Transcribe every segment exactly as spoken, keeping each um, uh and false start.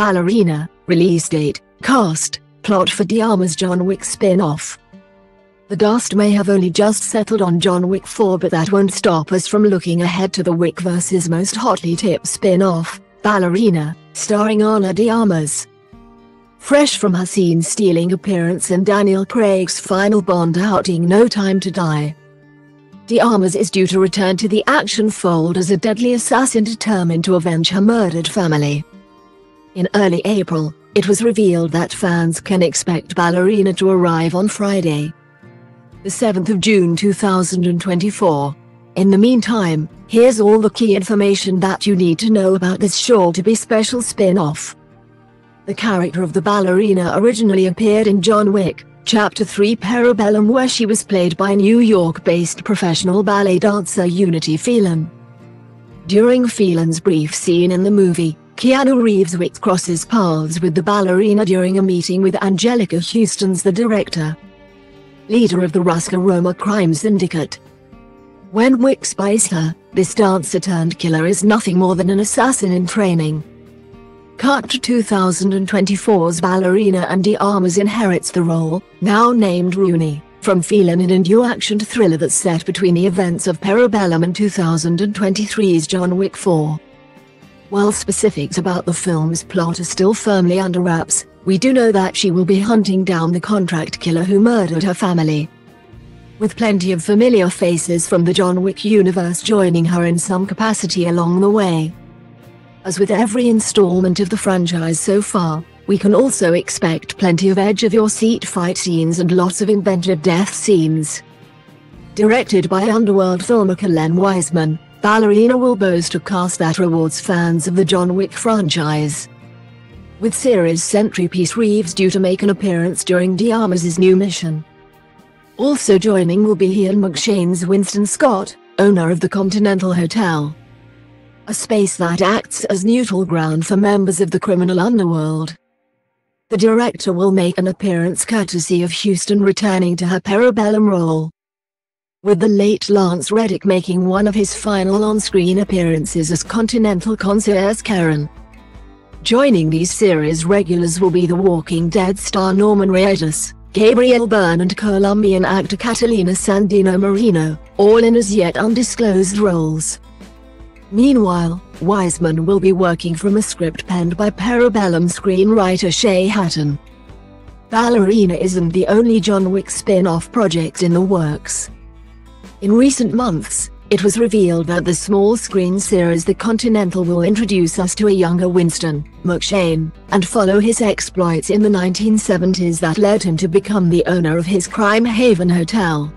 Ballerina, release date, cast, plot for De Arma's John Wick spin-off. The dust may have only just settled on John Wick four, but that won't stop us from looking ahead to the Wick versus. most hotly tipped spin-off, Ballerina, starring Ana De Armas. Fresh from her scene-stealing appearance in Daniel Craig's final Bond outing No Time to Die, De Armas is due to return to the action fold as a deadly assassin determined to avenge her murdered family. In early April, it was revealed that fans can expect Ballerina to arrive on Friday, the seventh of June two thousand twenty-four. In the meantime, here's all the key information that you need to know about this sure-to-be special spin-off. The character of the ballerina originally appeared in John Wick, Chapter three Parabellum, where she was played by New York-based professional ballet dancer Unity Phelan. During Phelan's brief scene in the movie, Keanu Reeves Wick crosses paths with the ballerina during a meeting with Anjelica Huston, the director, leader of the Ruska Roma crime syndicate. When Wick spies her, this dancer-turned-killer is nothing more than an assassin in training. Cut to two thousand twenty-four's Ballerina, and De Armas inherits the role, now named Rooney, from Phelan in a new action thriller that's set between the events of Parabellum and two thousand twenty-three's John Wick four. While specifics about the film's plot are still firmly under wraps, we do know that she will be hunting down the contract killer who murdered her family. With plenty of familiar faces from the John Wick universe joining her in some capacity along the way. As with every installment of the franchise so far, we can also expect plenty of edge-of-your-seat fight scenes and lots of inventive death scenes. Directed by Underworld filmmaker Len Wiseman, Ballerina will boast a cast that rewards fans of the John Wick franchise, with series centerpiece Reeves due to make an appearance during De Armas' new mission. Also joining will be Ian McShane's Winston Scott, owner of the Continental Hotel, a space that acts as neutral ground for members of the criminal underworld. The director will make an appearance courtesy of Huston returning to her Parabellum role, with the late Lance Reddick making one of his final on-screen appearances as Continental concierge Karen. Joining these series regulars will be The Walking Dead star Norman Reedus, Gabriel Byrne and Colombian actor Catalina Sandino Marino, all in as yet undisclosed roles. Meanwhile, Wiseman will be working from a script penned by Parabellum screenwriter Shea Hatton. Ballerina isn't the only John Wick spin-off project in the works. In recent months, it was revealed that the small-screen series The Continental will introduce us to a younger Winston McShane, and follow his exploits in the nineteen seventies that led him to become the owner of his crime haven hotel.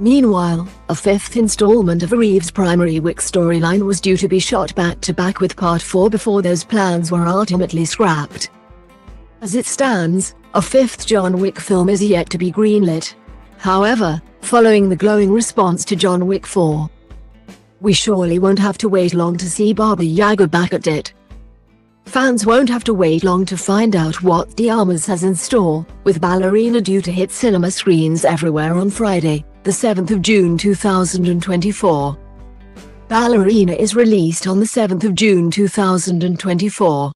Meanwhile, a fifth installment of Reeves' primary Wick storyline was due to be shot back-to-back with Part four before those plans were ultimately scrapped. As it stands, a fifth John Wick film is yet to be greenlit. However, following the glowing response to John Wick four, we surely won't have to wait long to see Baba Yaga back at it. Fans won't have to wait long to find out what De Armas has in store, with Ballerina due to hit cinema screens everywhere on Friday, the seventh of June two thousand twenty-four. Ballerina is released on the seventh of June two thousand twenty-four.